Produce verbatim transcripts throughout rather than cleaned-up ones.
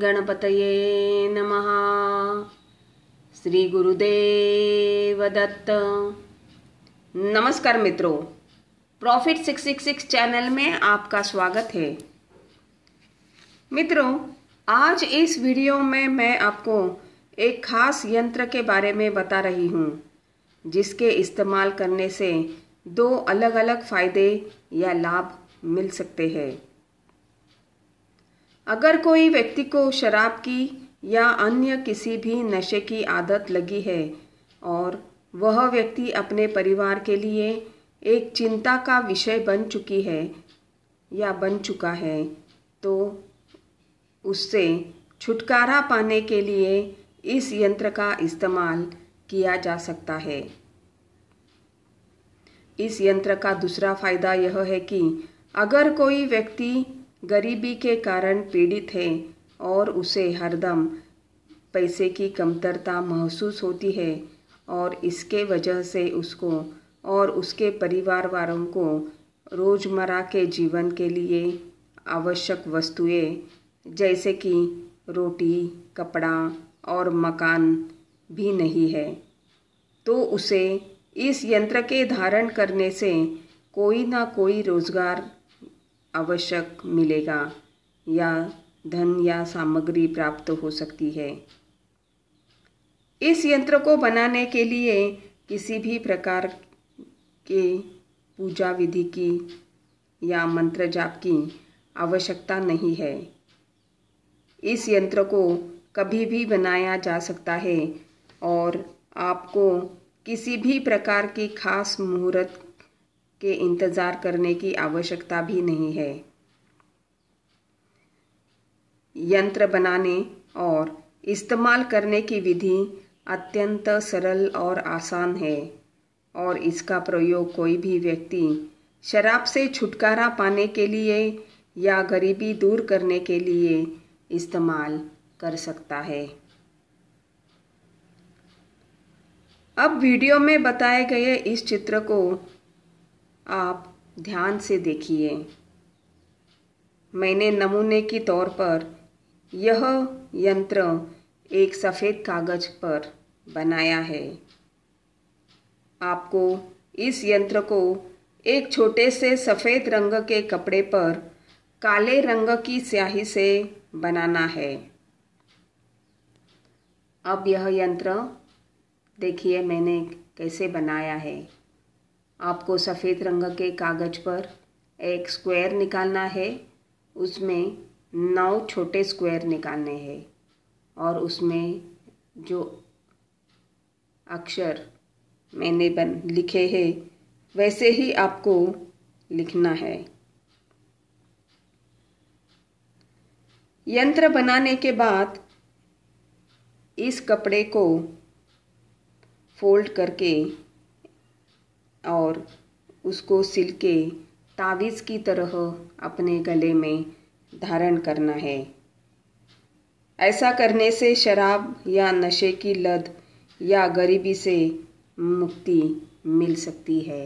गणपतये नमः। श्री गुरुदेव दत्त। नमस्कार मित्रों, profit six six six channel में आपका स्वागत है। मित्रों, आज इस वीडियो में मैं आपको एक खास यंत्र के बारे में बता रही हूँ, जिसके इस्तेमाल करने से दो अलग अलग फायदे या लाभ मिल सकते हैं। अगर कोई व्यक्ति को शराब की या अन्य किसी भी नशे की आदत लगी है और वह व्यक्ति अपने परिवार के लिए एक चिंता का विषय बन चुकी है या बन चुका है, तो उससे छुटकारा पाने के लिए इस यंत्र का इस्तेमाल किया जा सकता है। इस यंत्र का दूसरा फायदा यह है कि अगर कोई व्यक्ति गरीबी के कारण पीड़ित है और उसे हरदम पैसे की कमतरता महसूस होती है और इसके वजह से उसको और उसके परिवार वालों को रोज़मर्रा के जीवन के लिए आवश्यक वस्तुएं जैसे कि रोटी, कपड़ा और मकान भी नहीं है, तो उसे इस यंत्र के धारण करने से कोई ना कोई रोजगार आवश्यक मिलेगा या धन या सामग्री प्राप्त हो सकती है। इस यंत्र को बनाने के लिए किसी भी प्रकार के पूजा विधि की या मंत्र जाप की आवश्यकता नहीं है। इस यंत्र को कभी भी बनाया जा सकता है और आपको किसी भी प्रकार की खास मुहूर्त के इंतज़ार करने की आवश्यकता भी नहीं है। यंत्र बनाने और इस्तेमाल करने की विधि अत्यंत सरल और आसान है और इसका प्रयोग कोई भी व्यक्ति शराब से छुटकारा पाने के लिए या गरीबी दूर करने के लिए इस्तेमाल कर सकता है। अब वीडियो में बताए गए इस चित्र को आप ध्यान से देखिए। मैंने नमूने के तौर पर यह यंत्र एक सफ़ेद कागज़ पर बनाया है। आपको इस यंत्र को एक छोटे से सफ़ेद रंग के कपड़े पर काले रंग की स्याही से बनाना है। अब यह यंत्र देखिए मैंने कैसे बनाया है। आपको सफ़ेद रंग के कागज़ पर एक स्क्वायर निकालना है, उसमें नौ छोटे स्क्वायर निकालने हैं और उसमें जो अक्षर मैंने बन लिखे हैं वैसे ही आपको लिखना है। यंत्र बनाने के बाद इस कपड़े को फोल्ड करके और उसको सिल के तावीज़ की तरह अपने गले में धारण करना है। ऐसा करने से शराब या नशे की लत या गरीबी से मुक्ति मिल सकती है।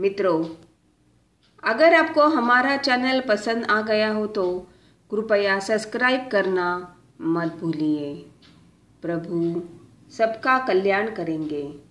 मित्रों, अगर आपको हमारा चैनल पसंद आ गया हो तो कृपया सब्सक्राइब करना मत भूलिए। प्रभु सबका कल्याण करेंगे।